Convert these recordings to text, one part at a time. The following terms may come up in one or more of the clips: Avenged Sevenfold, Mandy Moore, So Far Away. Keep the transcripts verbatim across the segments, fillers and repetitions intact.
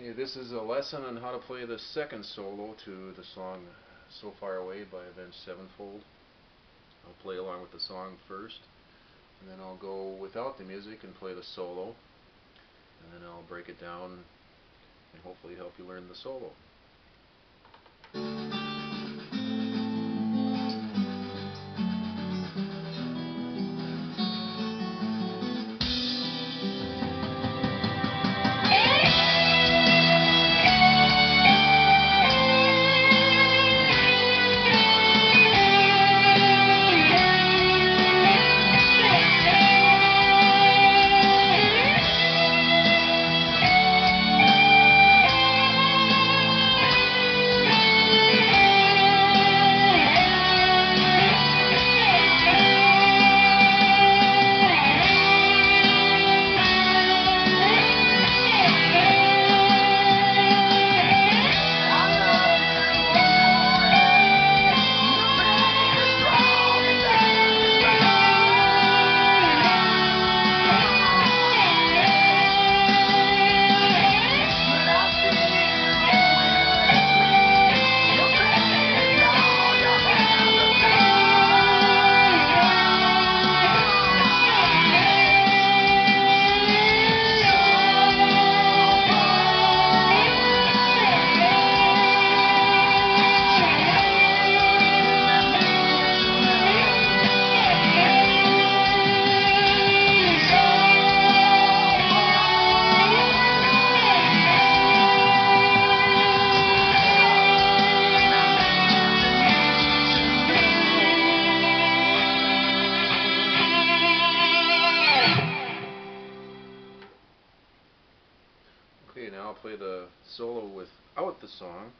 Okay, this is a lesson on how to play the second solo to the song So Far Away by Avenged Sevenfold. I'll play along with the song first, and then I'll go without the music and play the solo, and then I'll break it down and hopefully help you learn the solo. Now I'll play the solo without the song.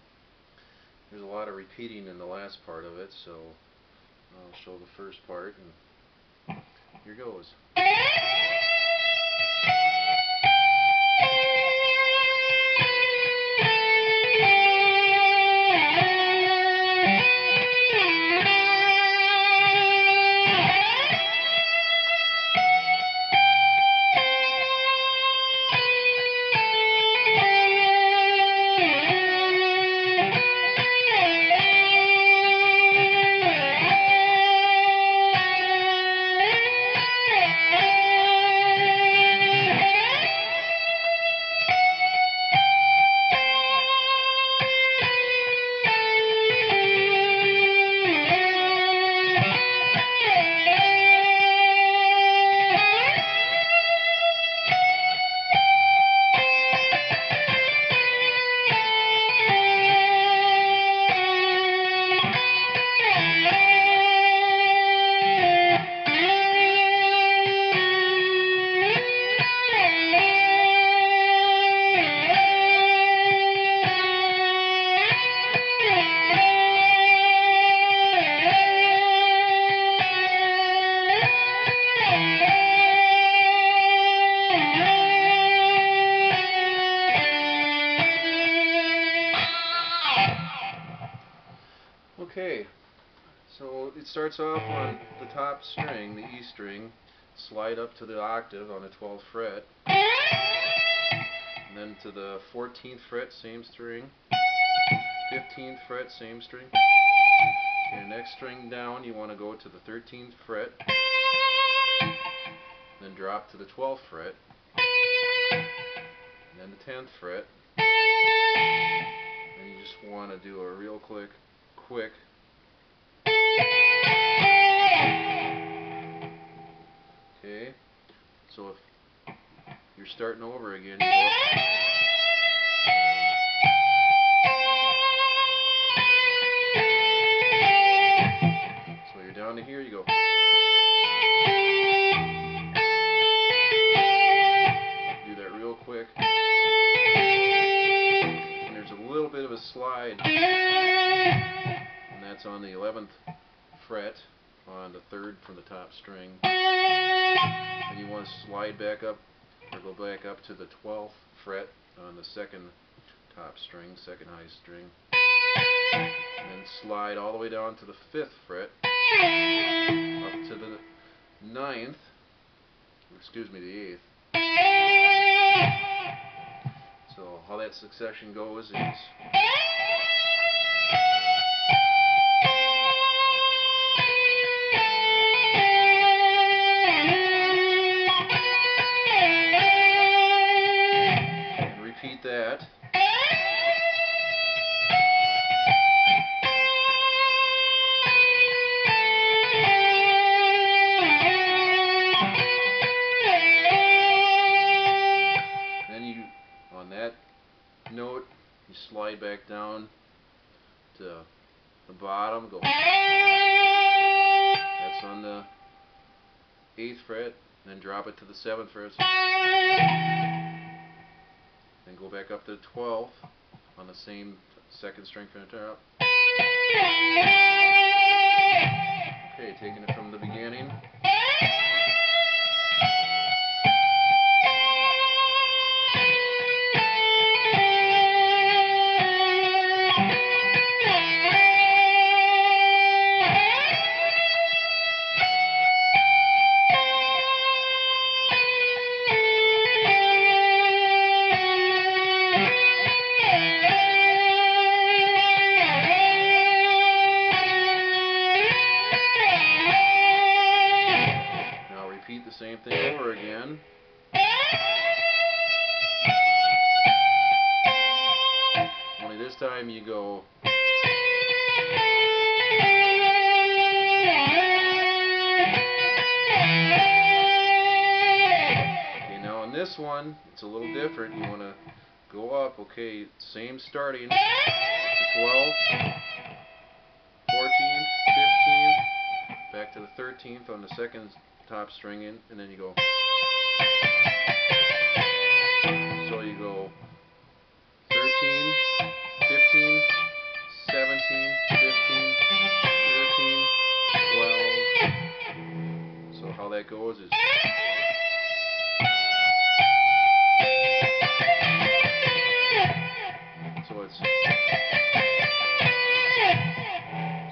There's a lot of repeating in the last part of it, so I'll show the first part, and here goes. Okay, so it starts off on the top string, the E string, slide up to the octave on the twelfth fret, and then to the fourteenth fret, same string, fifteenth fret, same string. Your next string down, you want to go to the thirteenth fret, then drop to the twelfth fret, and then the tenth fret, and you just want to do a real quick quick okay, so if you're starting over again, you go so you're down to here, you go, do that real quick, and there's a little bit of a slide. That's on the eleventh fret on the third from the top string, and you want to slide back up or go back up to the twelfth fret on the second top string, second high string, and slide all the way down to the fifth fret, up to the ninth, excuse me, the eighth. So how that succession goes is and repeat that. Note, you slide back down to the bottom, go, that's on the eighth fret, then drop it to the seventh fret, then go back up to the twelfth on the same second string from the top. Okay, taking it from the beginning. Same thing over again. Only this time you go. Okay, now on this one, it's a little different. You want to go up, okay, same starting. twelfth, fourteenth, fifteenth, back to the thirteenth on the second top string in, and then you go. So you go thirteen, fifteen, seventeen, fifteen, thirteen, twelve. So how that goes is. So it's.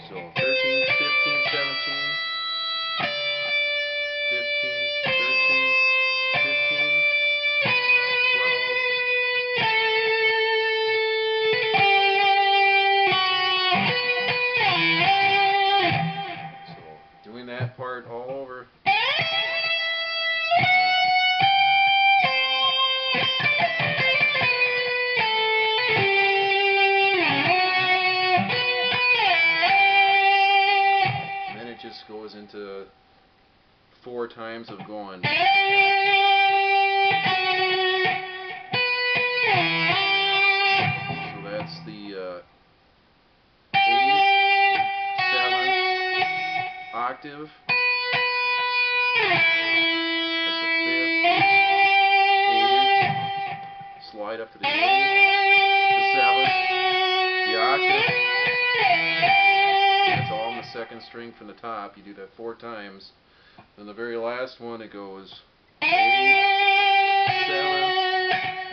So thirteen, fifteen, seventeen. Part all over. And then it just goes into four times of going. So that's the uh, eighth, seventh octave. Slide up to the eighth, the seventh, the octave. That's all on the second string from the top. You do that four times. Then the very last one, it goes eighth, seventh,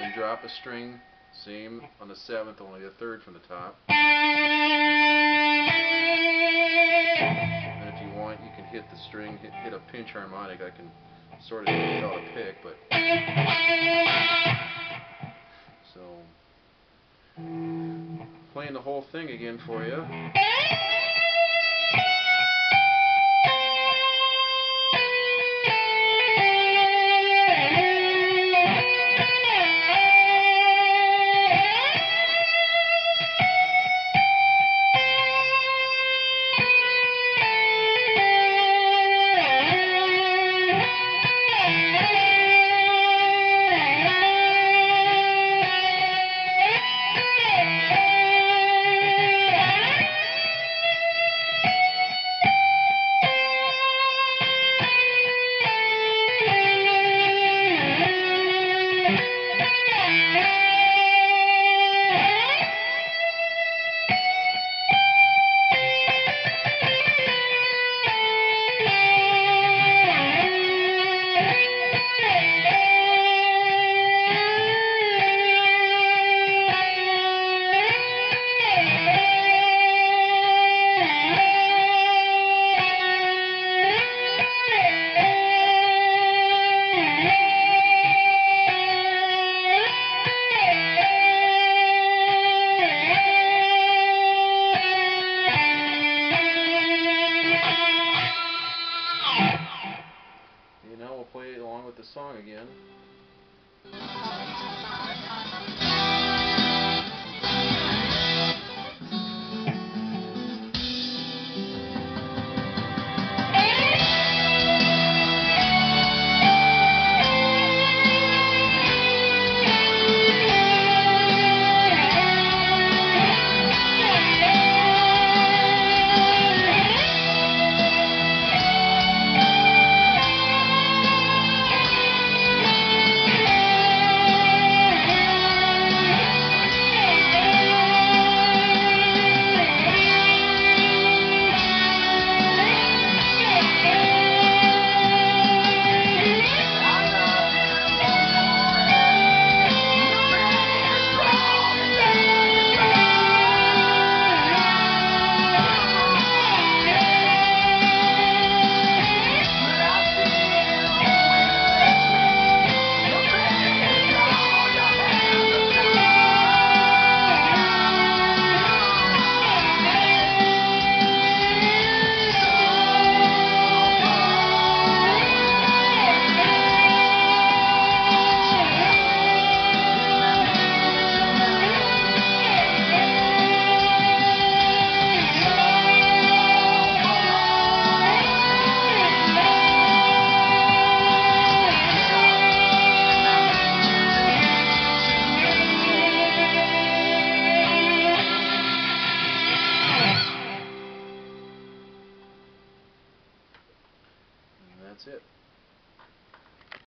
and drop a string. Same on the seventh, only the third from the top. And if you want, you can hit the string, hit, hit a pinch harmonic. I can sort of do it without a pick, but. So, playing the whole thing again for you.